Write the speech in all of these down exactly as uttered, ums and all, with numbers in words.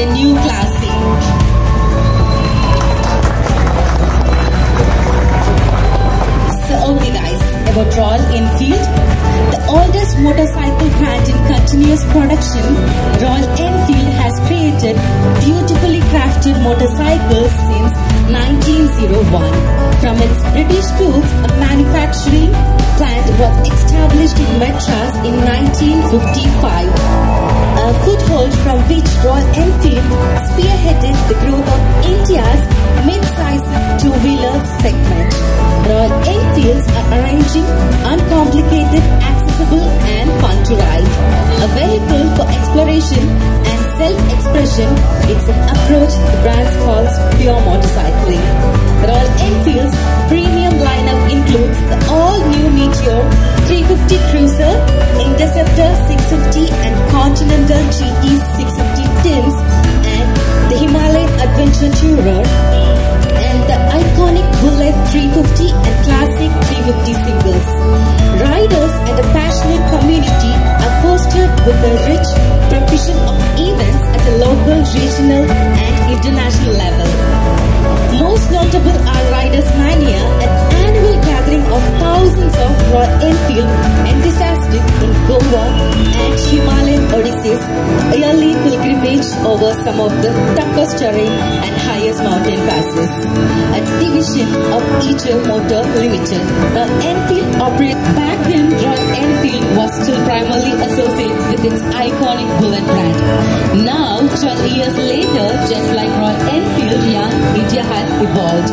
the new Classic. So okay guys, about Royal Enfield, the oldest motorcycle brand in continuous production, Royal Enfield has created beautifully crafted motorcycles since nineteen oh one. From its British roots, a manufacturing plant was established in Madras in nineteen fifty-five, a foothold from which Royal Enfield spearheaded the growth of India's mid-size two-wheeler segment. Royal Enfields are arranging uncomplicated, accessible and fun to ride. A vehicle for exploration and self-expression, it's an approach the brand calls pure motorcycling. Royal Enfield's premium lineup includes the all-new Meteor three fifty Cruiser, Interceptor six fifty and Continental G T six fifty Tins, and the Himalayan Adventure Tourer, and the iconic Bullet three fifty and Classic three fifty singles. Riders and a passionate community are fostered with the rich provision of events at the local, regional and international level. Most notable are Riders Mania, an annual gathering of thousands of Royal Enfield enthusiasts in Goa, and Himalayan Odyssey's yearly pilgrimage over some of the toughest terrain and highest mountain passes. A division of Eicher Motor Limited, the Enfield operated. Back then, Royal Enfield was still primarily associated with its iconic Bullet brand. Now, twelve years later, just like Royal Enfield, young India has evolved.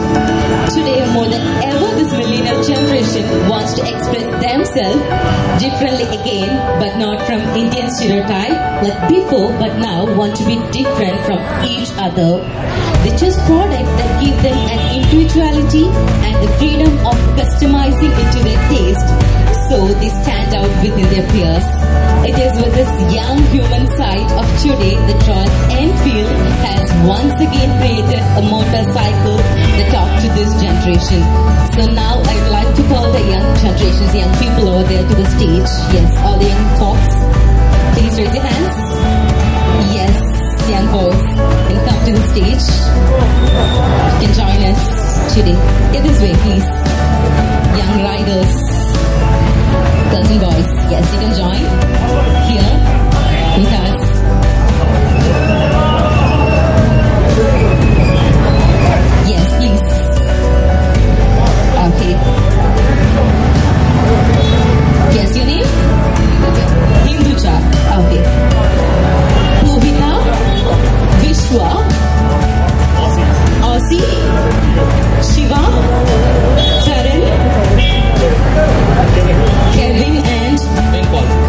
Today, more than ever, this millennial generation wants to express themselves differently again, but not from Indian stereotype, like before, but now want to be different from each other. They choose products that give them an individuality and the freedom of customizing it to their taste, so they stand out within their peers. It is with this young human side of today that Royal Enfield has once again created a motorcycle that talks to this generation. So now I would like to call the young generations, young people over there to the stage. Yes, all the young folks, please raise your hands. Yes, young folks, can come to the stage. You can join us today. Get this way, please. Young riders, girls and boys, yes, you can join here with us. Yes, please. Okay. Yes, your name? Okay. Hintuja. Okay. Poovita. Vishwa. Aussie. Shiva. Charan. Kevin and Bengal.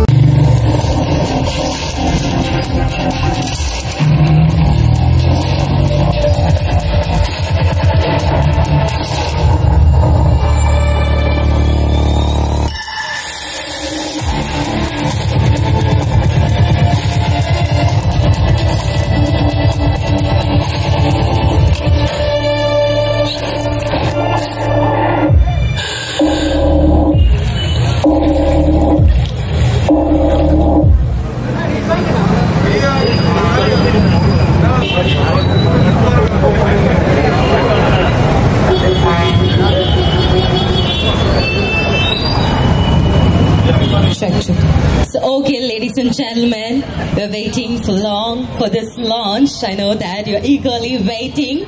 Gentlemen, we're waiting for long for this launch. I know that you're eagerly waiting,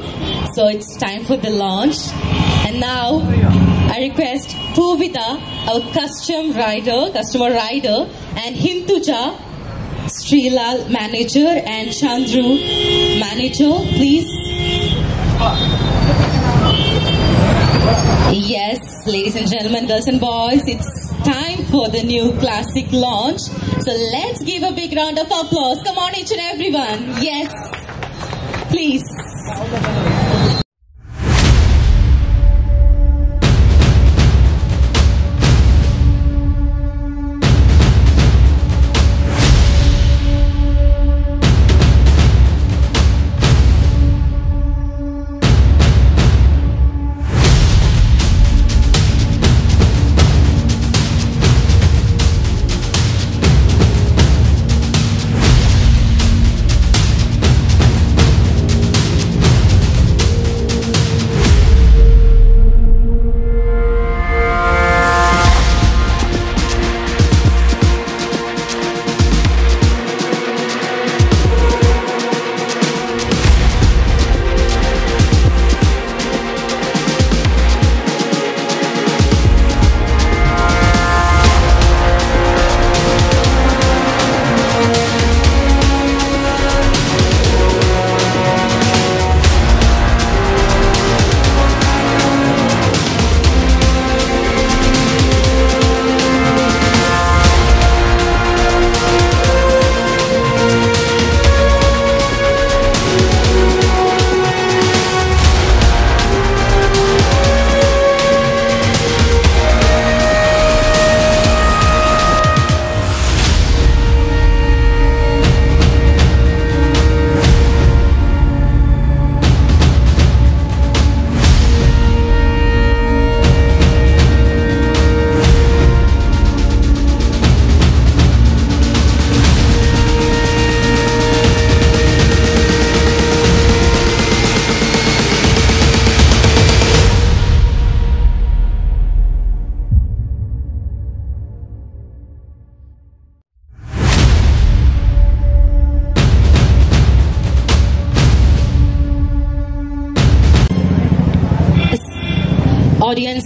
so it's time for the launch. And now I request Poovita, our custom rider, customer rider, and Hintuja, Sri Lal manager, and Chandru manager, please. Yes, ladies and gentlemen, girls and boys, it's time for the new Classic launch. So let's give a big round of applause. Come on, each and everyone. Yes, please.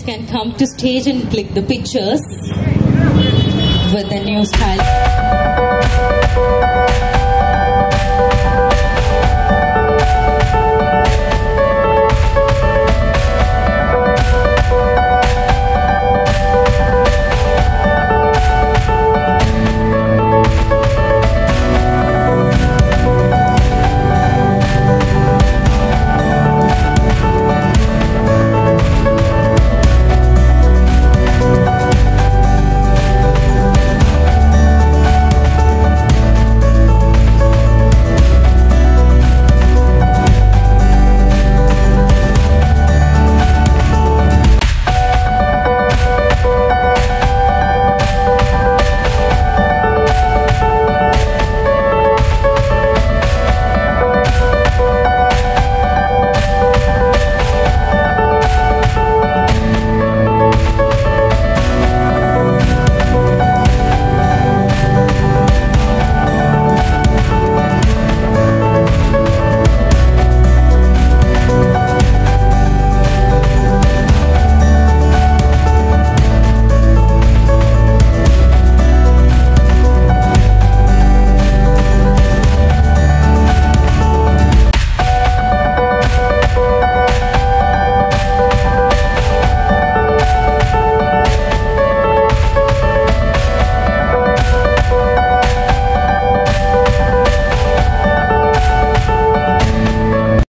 can come to stage and click the pictures with the new style.